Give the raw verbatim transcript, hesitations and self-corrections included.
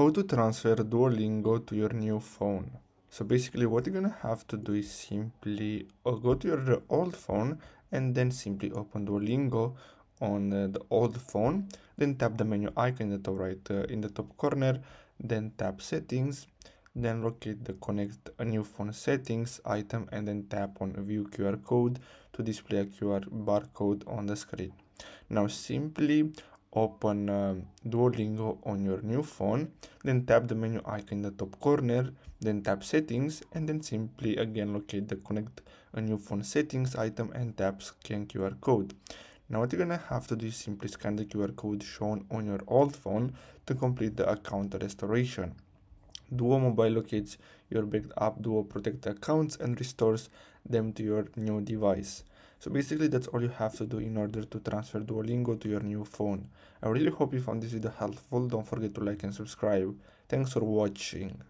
How to transfer Duolingo to your new phone. So basically what you're gonna have to do is simply go to your old phone and then simply open Duolingo on uh, the old phone, then tap the menu icon in the top right uh, in the top corner, then tap settings, then locate the connect a new phone settings item and then tap on view Q R code to display a Q R barcode on the screen. Now simply open uh, Duolingo on your new phone, then tap the menu icon in the top corner, then tap settings, and then simply again locate the connect a new phone settings item and tap scan Q R code. Now what you're gonna have to do is simply scan the Q R code shown on your old phone to complete the account restoration. Duo Mobile locates your backed up Duo protected accounts and restores them to your new device. So basically that's all you have to do in order to transfer Duolingo to your new phone. I really hope you found this video helpful. Don't forget to like and subscribe. Thanks for watching.